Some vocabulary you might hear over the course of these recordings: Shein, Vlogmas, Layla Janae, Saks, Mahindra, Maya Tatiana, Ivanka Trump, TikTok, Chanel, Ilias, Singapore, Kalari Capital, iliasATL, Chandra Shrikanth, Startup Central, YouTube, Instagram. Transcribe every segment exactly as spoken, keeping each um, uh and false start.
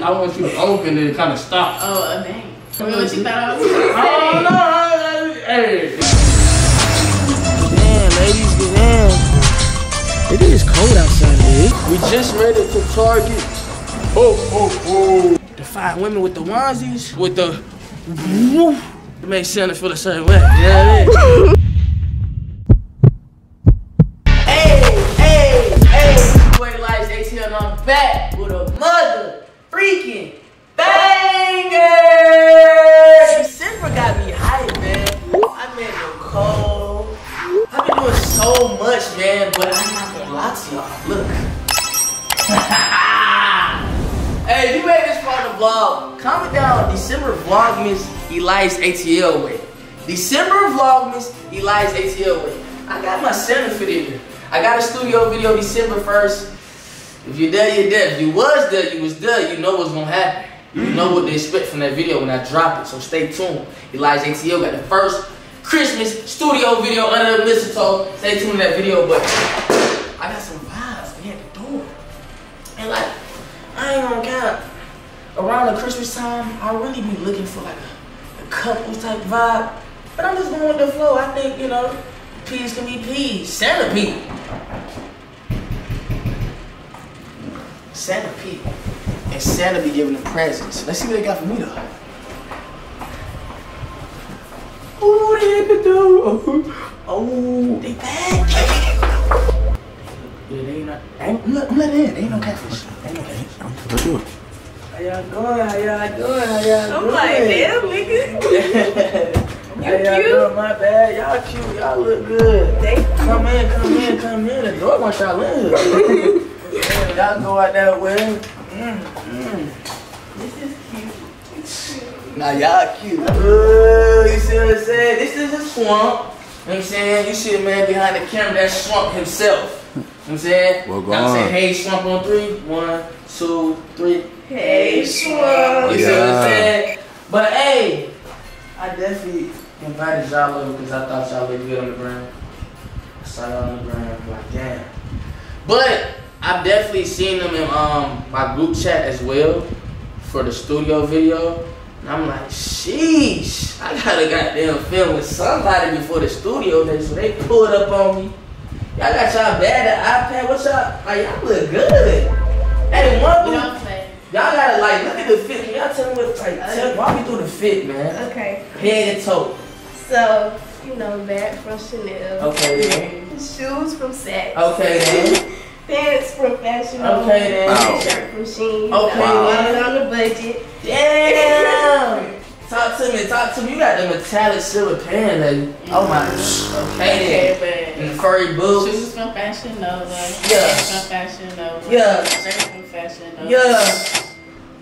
didn't. I want you to open it and kind of stop. Oh, dang. Tell me what you thought I was going to say. Oh, no. Hey. Damn, ladies, damn. It is cold outside, dude. We just made it to Target. Oh, oh, oh. The five women with the onesies, with the... It makes Santa feel the same way. Yeah, yeah. Back with a mother freaking banger! December got me hyped, man. I'm in the cold. I've been doing so much, man, but I'm not gonna lie to y'all. Look. Hey, if you made this part of the vlog, comment down December Vlogmas iliasATL way. December Vlogmas iliasATL way. I got my Santa fit in here. I got a studio video December first. If you're there, you're there. If you was there, you was there. You know what's gonna happen. You know what to expect from that video when I drop it. So stay tuned. iliasATL got the first Christmas studio video under the mistletoe. Stay tuned to that video. But I got some vibes. We had to do it. And like, I ain't gonna count. Around the Christmas time, I really be looking for like a, a couple type vibe. But I'm just going with the flow. I think, you know, peas can be peas. Santa pea. Santa Pete. And Santa be giving them presents. Let's see what they got for me though. Ooh, they hit the door. Oh, they back. Yeah, they not. I'm not in. They ain't no catfish. They ain't no catfish. Let's do it. How y'all doing? How y'all doing? How y'all doing? I'm like, damn, nigga. How y'all doing? My bad. Y'all cute. Y'all look good. Thank you. Come in, come in, come in. The door wants y'all in. Y'all go out that way. Mm, mm. This is cute. It's cute. Now y'all cute. Ooh, you see what I'm saying? This is a swamp. You know what I'm saying? You see a man behind the camera, that swamp himself. You know what I'm saying? Well, go now on. I'm saying, hey, swamp on three. One, two, three. Hey, swamp. You see yeah. what I'm saying? But hey, I definitely invited y'all over because I thought y'all looked good on the ground. I saw y'all on the ground. Like, damn. But I've definitely seen them in um, my group chat as well for the studio video. And I'm like, sheesh, I gotta goddamn film with somebody before the studio day, so they pulled up on me. Y'all got y'all bad at iPad, what y'all, like y'all look good. Hey, one dude, y'all gotta like, look at the fit, can y'all tell me what, like, tell, walk me through the fit, man. Okay. Head and toe. So, you know, bag from Chanel. Okay. Yeah. Shoes from Saks. Okay, then. Pants from Fashion Nova. Okay, then. Shirt from Shein. Okay, wow. On the budget. Damn. Talk to me, talk to me. You got the metallic silver pan, lady. Mm -hmm. Oh my. Okay, okay then. And the furry boots. Shoes from Fashion Nova. Yeah. Pants from Fashion Nova. Yeah. Shirt from Fashion Nova. Yeah.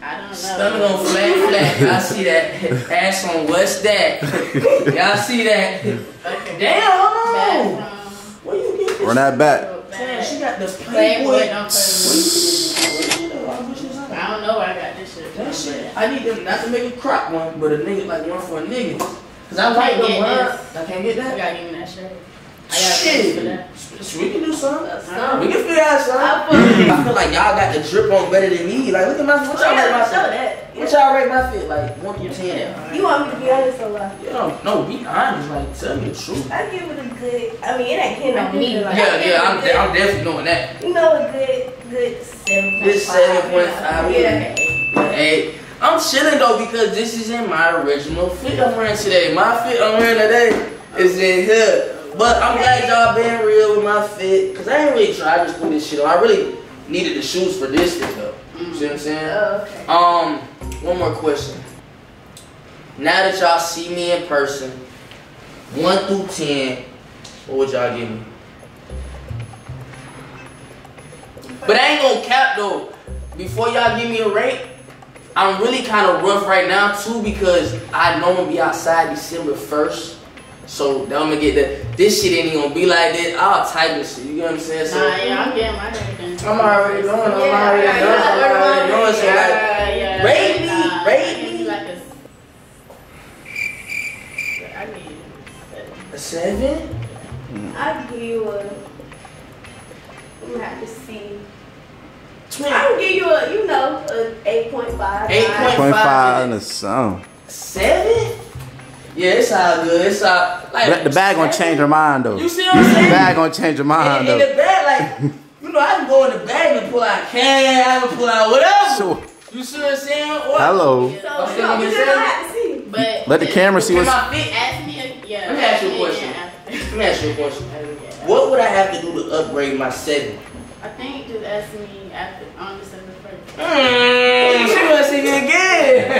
I don't know. Stomach on flat, flat. Y'all see that? Ass on what's that? Y'all see that? Okay. Damn. Hold on. Where you get this? Run that back. Man, she got the Playboy. I don't know where I got this shit. That shit. I need them not to make a crop one, but a nigga like one for a nigga. Cause I like them. I can't get that. You gotta give me that shirt. I gotta shit. For that. We can do something. Uh, we can figure out something. I feel like y'all got the drip on better than me. Like, look at my. What y'all rate my fit? What y'all rate my fit? Like one to ten. You want me to be honest or what? You don't. No, be honest. Like, tell me the truth. I give it a good. I mean, it ain't hitting on me. Like, yeah, yeah. I'm, de I'm definitely doing that. You know, a good, good seven. Good seven point five. Yeah. Eight. I'm chilling though because this is in my original fit I'm wearing today. My fit I'm wearing today is in here. But I'm glad y'all been real with my fit. Cause I ain't really tried to do this shit. I really needed the shoes for this thing though. You see what I'm saying? Oh, okay. Um, one more question. Now that y'all see me in person, one through ten, what would y'all give me? But I ain't gonna cap though. Before y'all give me a rate, I'm really kind of rough right now too because I know I'm gonna be outside December first. So I'm gonna get that. This shit ain't gonna be like this. I'll type this shit. You know what I'm saying? So, nah, yeah, I'm getting my head. I'm already doing. I'm already doing. I'm already doing. So like, yeah, yeah, rate nah, me, rate me. Like a, I need a, a seven. I give you a. We have to see. I would give you a, you know, an eight point five. eight point five and a song. seven? Yeah, it's all good. It's all like the bag gonna change her mind though. You see what I'm saying? The bag gonna change her mind and, and though. In the bag, like you know, I can go in the bag and pull out can, I can pull out whatever. Sure. You see what I'm saying? Or, hello. You know, you know, you know, see. But let the camera see what's. Ask me a, yeah. Let me ask you a question. Let me ask you a question. What would I have to do to upgrade my setting? I think just ask me after on December first. Mm, she wanna see me again.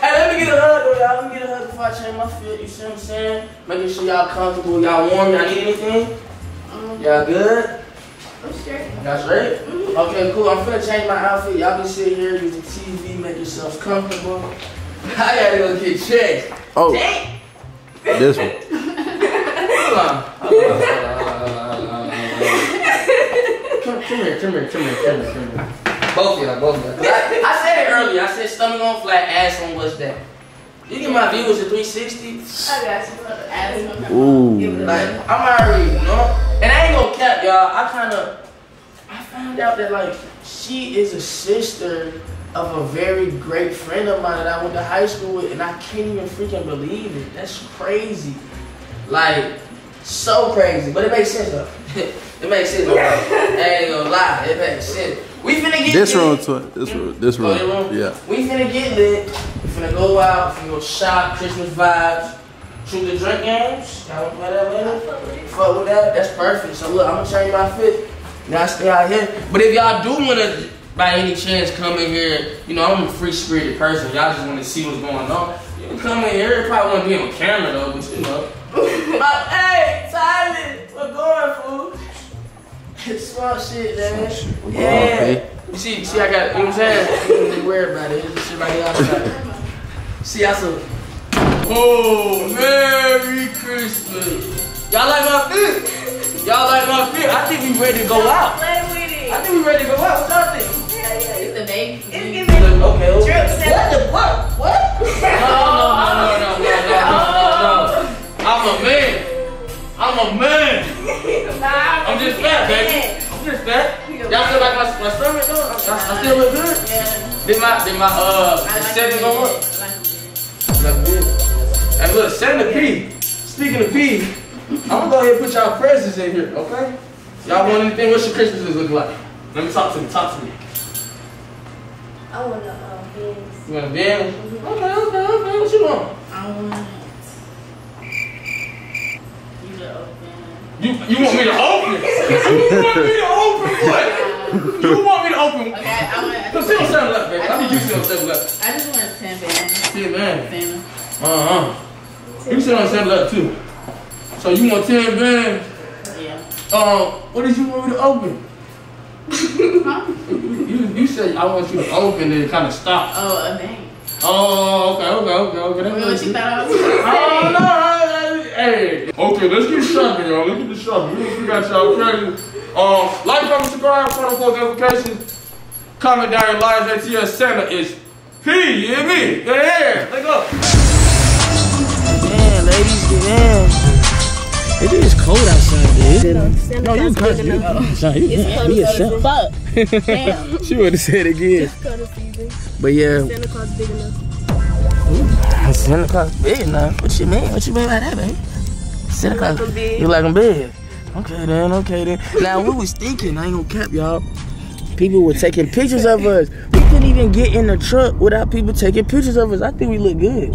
Hey, let me get a hug, y'all. Let me get a hug before I change my field. You see what I'm saying? Making sure y'all comfortable, y'all warm. Y'all need anything? Um, y'all good? I'm straight. Y'all straight? Mm-hmm. Okay, cool. I'm finna change my outfit. Y'all be sitting here, use the T V, make yourselves comfortable. I gotta go get checked. Oh. Dang. This one. Hold on. Hold on. Come here, come here, come here, come here, come here. Both of y'all, both of y'all. I, I said it earlier. I said stomach on flat, ass on what's that? You get my views at three sixty. I got you. Ass on that. Like, I'm already, you know? And I ain't gonna cap, y'all. I kind of, I found out that, like, she is a sister of a very great friend of mine that I went to high school with, and I can't even freaking believe it. That's crazy. Like, so crazy. But it makes sense, though. It makes sense, though. I ain't gonna lie. It makes sense. We finna get this room, this room, this room. Oh, room. Yeah. We finna get lit. We finna go out. We finna go shop. Christmas vibes. Shoot the drink games. Y'all play that later. Fuck with that. That's perfect. So look, I'm gonna change my fit. Y'all stay out here. But if y'all do wanna, by any chance, come in here, you know I'm a free spirited person. Y'all just wanna see what's going on. You can come in here. It probably won't be on camera though, but you know. But, hey, Tyler, we're going, fool. Small shit, man. Small shit. Yeah. Okay. You see, see, I got, you know what I'm saying? You don't really worry about it. It's just shit right outside. See, I said, oh, Merry Christmas. Y'all like my fit? Y'all like my fit? I think we ready to go out. Don't play with it. I think we ready to go out. What's up, thing? Yeah, yeah. It's the baby. It's giving me okay, okay. What the fuck? What? No, no, no, no, no, no, no, no. I'm a man. I'm a man. I'm just fat, baby. I'm just fat. Y'all feel like my, my stomach though? I, I, I still look good? Yeah. Did my, did my, uh, like seven go up? I like it. And look, send the P. Speaking of P, I'm gonna go ahead and put y'all presents in here, okay? Y'all want anything? What's your Christmases look like? Let me talk to me, talk to me. I want a, uh, Benz. You want a Benz? Mm-hmm. Okay, okay, okay, what you want? I want, you the open. You, you want me to open? You want me to open what? You want me to open? Okay, I want. No, still something left, baby. I think you still something left. I just want ten bands. Ten bands. Uh huh. You still on something left too. So you want ten bands? Yeah. Um, what did you want me to open? Huh? You you said I want you to open and kind of stop. Oh, a bang. Oh, okay, okay, okay, okay. What you thought I was gonna say? Oh no. I, hey, okay, let's get shopping, y'all. Let's get the shopping. We got y'all crazy. Um, like, comment, subscribe, follow, post notifications. Comment down your lives at your Santa is P. You hear me? Get in. Let's go. Yeah, ladies, get in. It is cold outside, dude. No, you cold. You can't be yourself. Fuck. Damn. She would have said it again. It's cold season. But yeah. Santa Claus big enough. Santa Claus big now. What you mean? What you mean by that, baby? Santa Claus, you like them big? Okay then, okay then. Now we was thinking, I ain't gonna cap y'all. People were taking pictures of us. We couldn't even get in the truck without people taking pictures of us. I think we look good.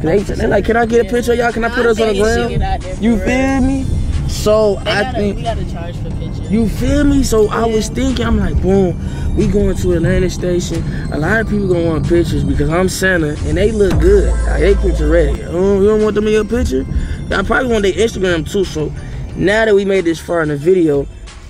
They, they like, can I get a picture of y'all? Can I put us on the ground? You feel me? So they I gotta, think we gotta charge for pictures. You feel me? So yeah. I was thinking, I'm like, boom, we going to Atlantic Station. A lot of people gonna want pictures because I'm Santa and they look good. Like, they picture ready. Oh, you don't want them in your picture? I probably want their Instagram too. So now that we made this far in the video,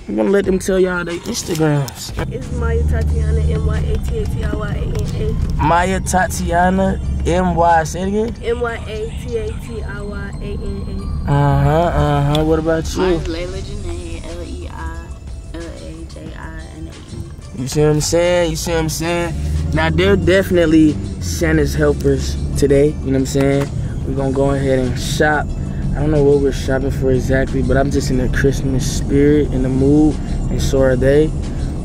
I'm gonna let them tell y'all their Instagrams. It's Maya Tatiana, M Y A T A T I Y A N A. Maya Tatiana, M Y, say it again? M Y A T A T I Y A N A. Uh-huh, uh-huh. What about you? Mine's Layla Janae, L E I L A J I N A E. You see what I'm saying? You see what I'm saying? Now, they're definitely Santa's helpers today. You know what I'm saying? We're going to go ahead and shop. I don't know what we're shopping for exactly, but I'm just in the Christmas spirit, in the mood, and so are they.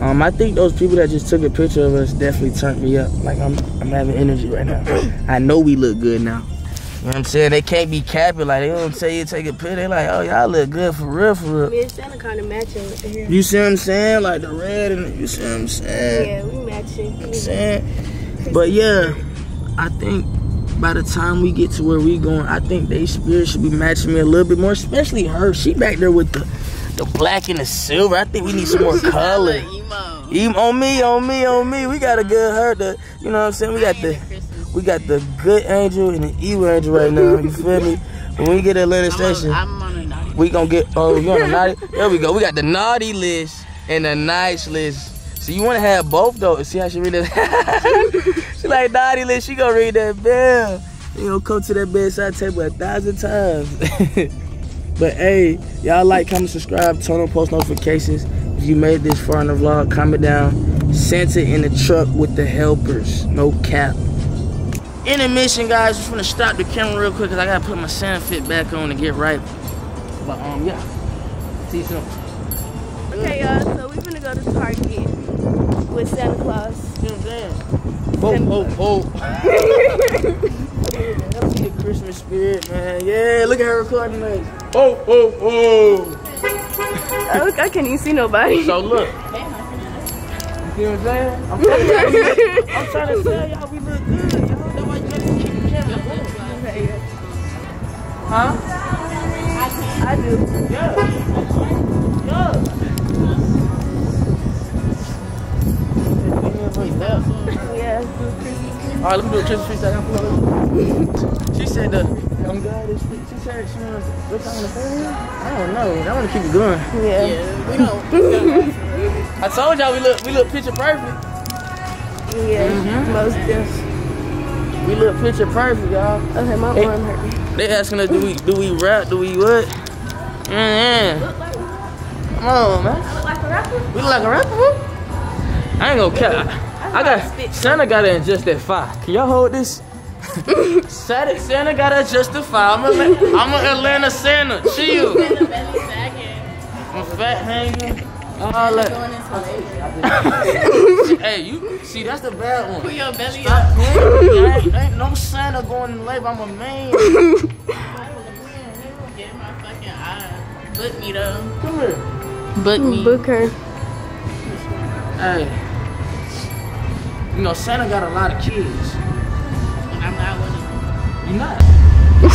Um, I think those people that just took a picture of us definitely turned me up. Like, I'm I'm having energy right now. I know we look good now. You know what I'm saying? They can't be capping. Like, they don't tell you to take a picture. They like, oh, y'all look good for real, for real. Me and Santa kind of matching with the hair. You see what I'm saying? Like, the red and the, you see what I'm saying? Yeah, we matching. You know what I'm saying? But, yeah, I think by the time we get to where we going, I think they spirit should be matching me a little bit more, especially her. She back there with the, the black and the silver. I think we need some more color. Emo. Emo. On me, on me, on me. We got a good her. The, you know what I'm saying? We got the... We got the good angel and the evil angel right now. You feel me? When we get to Atlanta Station, I'm on a naughty. We gonna get, oh, you on a naughty? There we go. We got the naughty list and the nice list. So you wanna have both though. See how she read that? She like naughty list, she gonna read that bell. You know, come to that bedside table a thousand times. But hey, y'all like, comment, subscribe, turn on post notifications. If you made this far in the vlog, comment down. Santa in the truck with the helpers. No cap. Intermission, guys. Just wanna stop the camera real quick because I gotta put my sand fit back on and get right. But um, yeah. See you soon. Okay, y'all. So we finna go to Target with Santa Claus. You know what I'm saying? Oh, oh, oh. That's the Christmas spirit, man. Yeah, look at her recording legs. Oh, oh, oh. I, look, I can't even see nobody. So look. You know what I'm saying? I'm trying to, I'm trying to tell y'all we look good. Huh? I do. Yeah. Yeah. Yeah. All right, let me do a Christmas freestyle. She said, uh, I'm glad it's free. She said, she wants to look on the phone. I don't know. I want to keep it going. Yeah. Yeah, we don't. I told y'all we look, we look picture perfect. Yeah, mm-hmm. Most definitely. We look picture perfect, y'all. Okay, my they, arm hurt. They asking us, do we do we rap? Do we what? Mm-hmm. Come on, man. I look like a rapper. We look like a rapper. I ain't gonna cap. I, I got Santa gotta adjust that fire. Can y'all hold this? Santa gotta adjust the fire. I'm a I'm an Atlanta Santa. Chill. I'm fat hanging. All that. Hey, you see, that's the bad one. Put your belly stop up. Yeah, ain't, ain't no Santa going in labor. I'm a man. Get my fucking eye. Book me though. Come here. Book me. Book her. Hey, you know Santa got a lot of kids. I'm not with him. You're not. You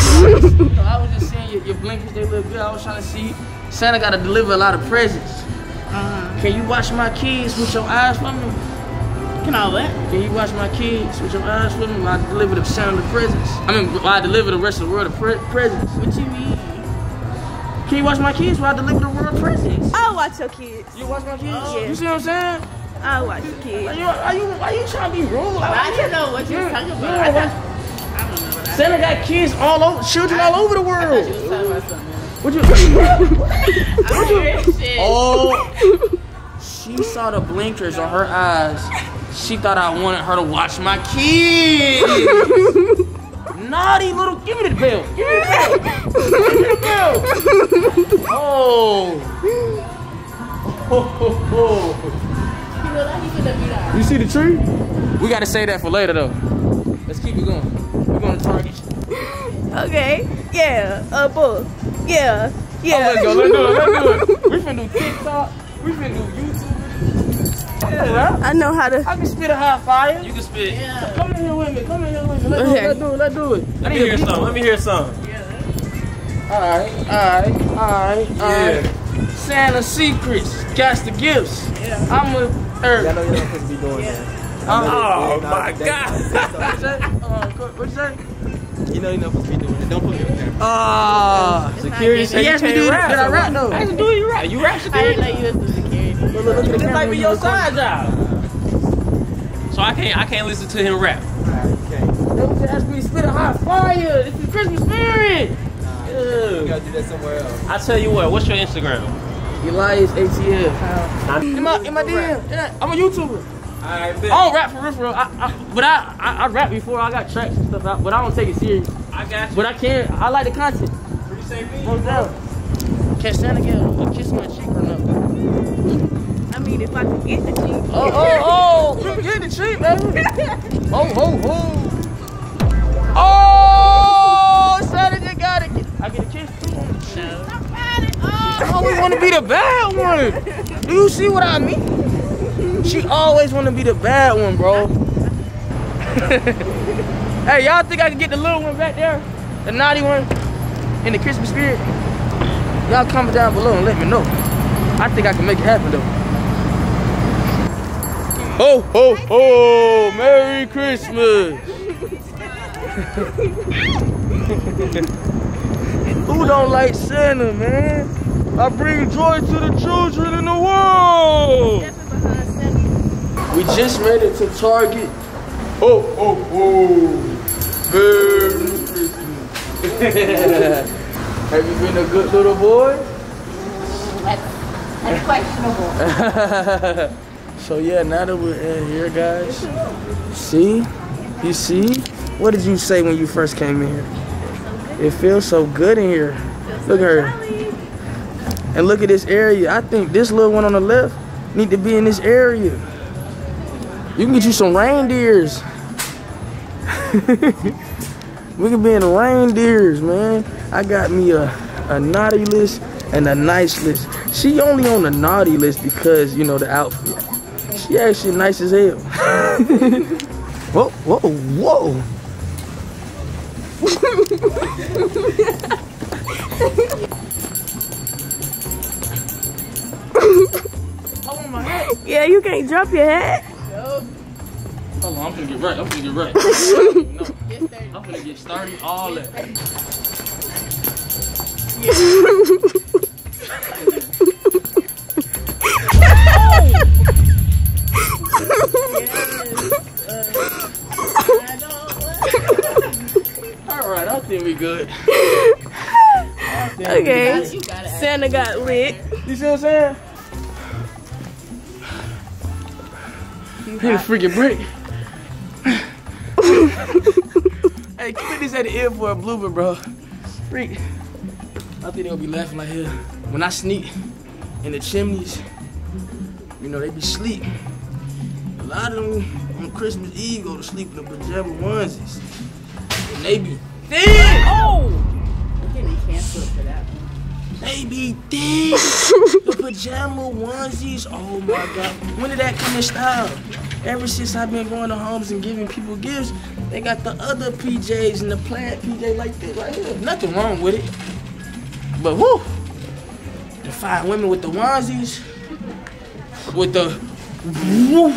know, I was just seeing your, your blankets. They look good. I was trying to see. Santa got to deliver a lot of presents. Uh-huh. Can you watch my kids with your eyes for me? Can I what? Can you watch my kids with your eyes for me? When I deliver the Santa presents. I mean, when I deliver the rest of the world of pre presents. What you mean? Can you watch my kids while I deliver the world presents? I'll watch your kids. You watch my kids? Oh, yeah. You see what I'm saying? I'll watch your kids. Are you, are you, are you trying to be rude? Like, I don't know what you're talking about. I, thought, I don't know what I Santa mean. Got kids all over, children I, all over the world. I thought you was talking about something. Would you? Would you? Oh, she saw the blinkers on her eyes. She thought I wanted her to watch my kids. Naughty little, give me the bill. Give me the bill. Oh. Oh, oh, oh. You see the tree? We gotta save that for later though. Let's keep it going. We're going to Target. Okay. Yeah. A uh, bull. Yeah, yeah. Oh, let's go, let's do it, let's do it. We finna do TikTok, we finna do YouTube. Yeah, I know how to. I can spit a hot fire. You can spit. Yeah. Come in here with me, come in here with me. Let's okay. do it, let's do it. Let's do it. Let, let me hear some, people. let me hear some. Yeah. Alright, alright, alright, alright. Yeah. Santa's secrets, got the gifts. Yeah. I'm a earth. Yeah, I know you're not supposed to be doing yeah. that. Oh, oh my God. What'd you say? You know you're not supposed to be doing it. Don't put me up there. Ah, uh, security. He asked me to do it. Did I rap? No. I asked you to do it. You rap. You rap security. I didn't know you was the security. Look, look, look, this might be your side job. So I can't. I can't listen to him rap. Okay. Don't ask me to spit a hot fire. This is Christmas spirit. Nah, you gotta do that somewhere else. I tell you what. What's your Instagram? Elias A T L. Huh? In my in my D M. I'm a YouTuber. I, I don't rap for real, for real. I, I, but I, I I rap before. I got tracks and stuff out, but I don't take it serious. I got you. But I can. I like the content. Appreciate me. What's up? Catch Santa girl. Kiss my cheek or nothing. I mean, if just about to get the cheap. Oh, oh, oh! You get the cheap, baby! Oh, oh, oh! Oh! Sonny just got it. I get a kiss too? No. Stop riding. Oh! I always want to be the bad one. Do you see what I mean? She always want to be the bad one, bro. Hey, y'all think I can get the little one back there? The naughty one? In the Christmas spirit? Y'all comment down below and let me know. I think I can make it happen though. Ho, ho, ho! Merry Christmas! Who don't like Santa, man? I bring joy to the children in the world! We just ready to Target. Ho, ho, ho! Merry Christmas! Have you been a good little boy? That's, that's questionable. So yeah, now that we're in here, guys, see, you see, what did you say when you first came in here? It feels so good in here. Look at her. And look at this area. I think this little one on the left need to be in this area. You can get you some reindeers. We can be in the reindeers, man. I got me a, a naughty list and a nice list. She only on the naughty list because, you know, the outfit. She actually nice as hell. Whoa, whoa, whoa. Oh, my head. Yeah, you can't drop your head. No. Hold on, I'm gonna get right. I'm gonna get right. No. I'm gonna get started all that. Yeah. Alright, I think we good. Okay, Santa got lit. You see what I'm saying? Hit a freaking break. Hey, keep this at the end for a blooper, bro. Freak. I think they'll be laughing like hell. When I sneak in the chimneys, you know, they be sleep. A lot of them on Christmas Eve go to sleep in the pajama onesies. And they be thin! Oh! We're getting canceled for that one. They be thin! The pajama onesies, oh my God. When did that come in style? Ever since I've been going to homes and giving people gifts, they got the other P Js and the plaid P J like this, like this. Nothing wrong with it. But whoo, the five women with the onesies, with the woo,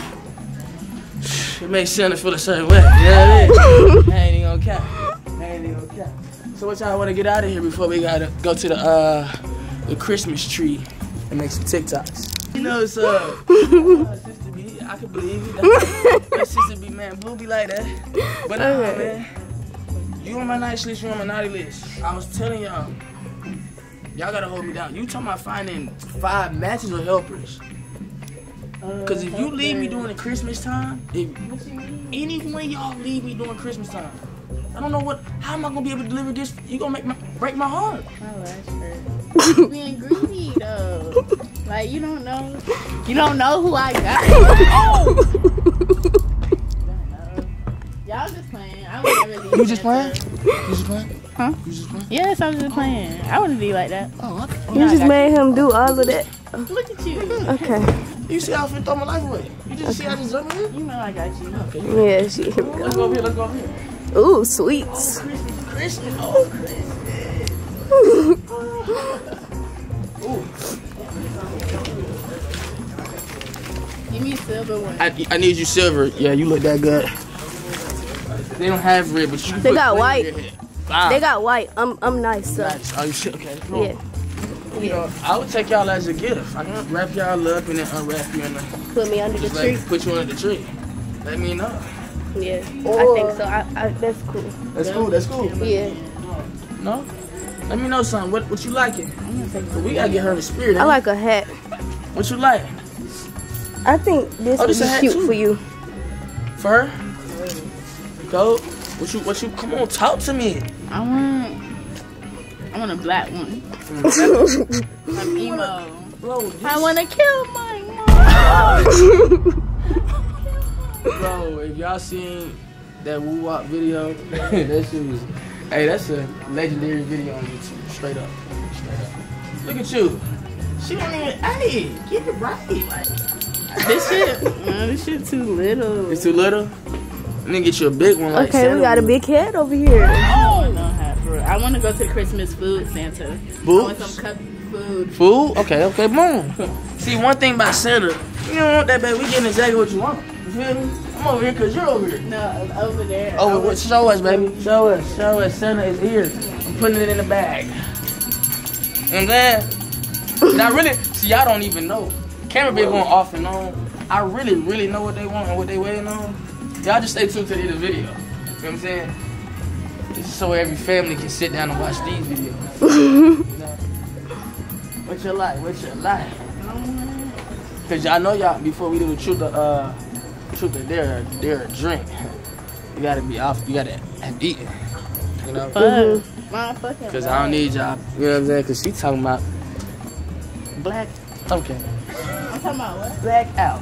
it makes Santa feel the same way. You know what I mean? I ain't even gonna cap. I ain't even gonna cap. So what y'all want to get out of here before we gotta go to the uh the Christmas tree and make some TikToks? You know, so uh, sister be, I can believe it. That sister be man, boo be like that. But uh, man, you on my nice list, you on my naughty list. I was telling y'all. Y'all gotta hold me down. You talking about finding five matches or helpers? Cause if you leave me during the Christmas time, if any when y'all leave me during Christmas time, I don't know what. How am I gonna be able to deliver this? You gonna make my break my heart. Oh, that's fair. You being greedy though. Like you don't know. You don't know who I got. Oh. Y'all just playing. I wasn't really. You just playing? You just playing? Huh? You just playing? Yes, I was just playing. Oh. I wouldn't be like that. Oh, okay. You no, just made you. him do all of that. Look at you. Okay. You see how I throw my life away. You just okay. see how I just jumped in? You know I got you. Okay. Yeah, she. Let's go over here. Let's go over here. Ooh, sweets. Oh, Christmas. Christmas. Oh, Christmas. Ooh. Give me a silver one. I, I need you silver. Yeah, you look that good. They don't have red, but you They got white. Wow. They got white. I'm I'm nice. So. Nice. Oh, you should. Okay. Cool. Yeah. You know, I would take y'all as a gift. I can wrap y'all up and then unwrap you and put me under the tree. Put you under the tree. Let me know. Yeah. Or, I think so. I, I that's cool. That's yeah. cool. That's cool. Yeah. No. Let me know something. What what you liking? We gotta get her in the spirit. I like a hat. What you like? I think this oh, is cute too. for you. For her? Go. What you, what you, come on, talk to me. I want, I want a black one. I'm emo. I want to kill my mom. Bro, if y'all seen that Woo Wop video, that shit was, hey, that's a legendary video on YouTube, straight up. Straight up. Look at you. She don't even, hey, get it right. Like, this shit, man, this shit too little. It's too little? Let me get you a big one like Santa. Okay, we got a big head over here. Oh! No hat for real. I want to go to the Christmas food, Santa. Food? I want some cup food. Food? Okay, okay, boom. See, one thing about Santa, you don't want that, baby. We getting exactly what you want. You feel me? I'm over here because you're over here. No, I'm over there. Oh, over. Show us, baby. Show us. Show us. Santa is here. I'm putting it in the bag. I'm glad. Now, really, see, y'all don't even know. Camera been going off and on. I really, really know what they want and what they waiting on. Y'all just stay tuned to the end of the video. You know what I'm saying? This is so every family can sit down and watch these videos. You know? What's your life? What's your life? Because y'all know y'all, before we do truth or, uh, truth or dare, dare or drink, you gotta be off, you gotta have eaten. You know? Because I don't need y'all. You know what I'm saying? Because she talking about black. Okay. I'm talking about what? Black out.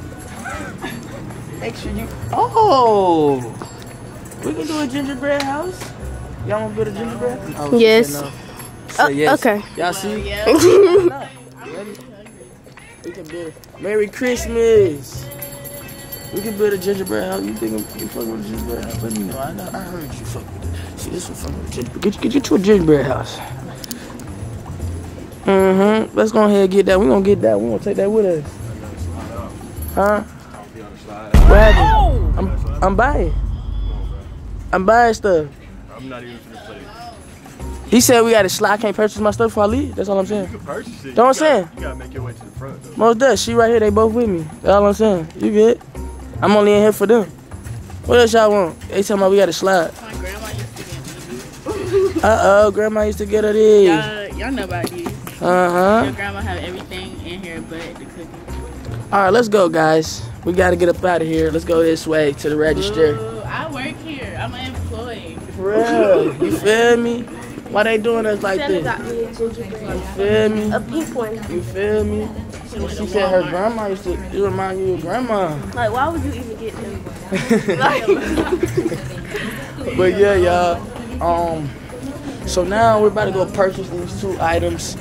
Make sure you. Oh! We can do a gingerbread house. Y'all want to build a gingerbread? Oh, yes. No. So, yes. Uh, okay. Y'all see? Well, yeah. No. Ready? We can build. Merry Christmas. We can build a gingerbread house. You think you fuck with a gingerbread house? Let me know. I know. I heard you fuck with it. See, this one fuck with a gingerbread. Get you, get you to a gingerbread house. Mm-hmm. Let's go ahead and get that. We're gonna get that. We're gonna take that with us. Huh? Oh. I'm, I'm buying. I'm buying stuff. I'm not even gonna play. He said we got a slide. I can't purchase my stuff before I leave. That's all I'm saying. You can purchase it. That's what I'm saying. You gotta make your way to the front, though. Most does. She right here. They both with me. That's all I'm saying. You good? I'm only in here for them. What else y'all want? They talking about we got a slide. My grandma used to get these. Uh-oh. Grandma used to get her these. Y'all know about these. Uh-huh. Your grandma have everything in here but the cookies. All right. Let's go, guys. We gotta get up out of here. Let's go this way to the register. Ooh, I work here. I'm an employee. For real. You feel me? Why they doing us like Santa this? Got me a gingerbread. You feel me? A pink one. You feel me? She, she said her grandma used to you remind you of grandma. Like, why would you even get them? But yeah, y'all. Um, so now we're about to go purchase these two items.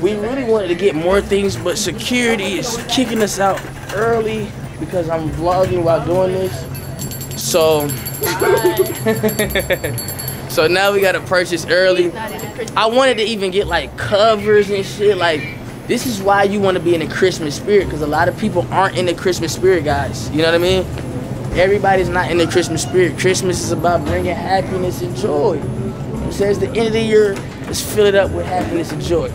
We really wanted to get more things, but security is kicking us out early. Because I'm vlogging while doing this. So so now we gotta purchase early. I wanted to even get like covers and shit. Like, this is why you wanna be in the Christmas spirit, because a lot of people aren't in the Christmas spirit, guys. You know what I mean? Everybody's not in the Christmas spirit. Christmas is about bringing happiness and joy. It says the end of the year, let's fill it up with happiness and joy.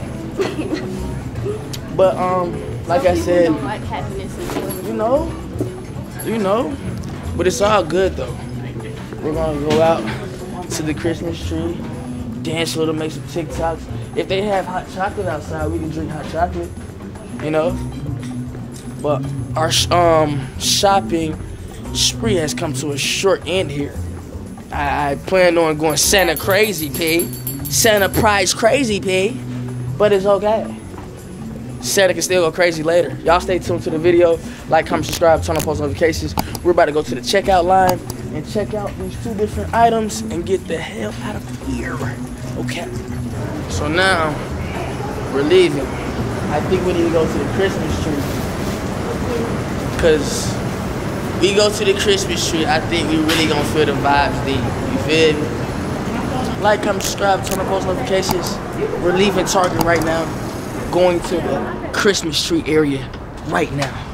But um like I said, don't like happiness and joy. You know, you know, but it's all good though. We're gonna go out to the Christmas tree, dance a little, make some TikToks. If they have hot chocolate outside, we can drink hot chocolate, you know. But our um shopping spree has come to a short end here. I, I planned on going Santa crazy, P. Santa prize crazy, P. But it's okay. Santa can still go crazy later. Y'all stay tuned to the video. Like, comment, subscribe, turn on post notifications. We're about to go to the checkout line and check out these two different items and get the hell out of here. Okay. So now, we're leaving. I think we need to go to the Christmas tree. Because we go to the Christmas tree, I think we really gonna feel the vibes deep. You feel me? Like, comment, subscribe, turn on post notifications. We're leaving Target right now. Going to the Christmas tree area right now.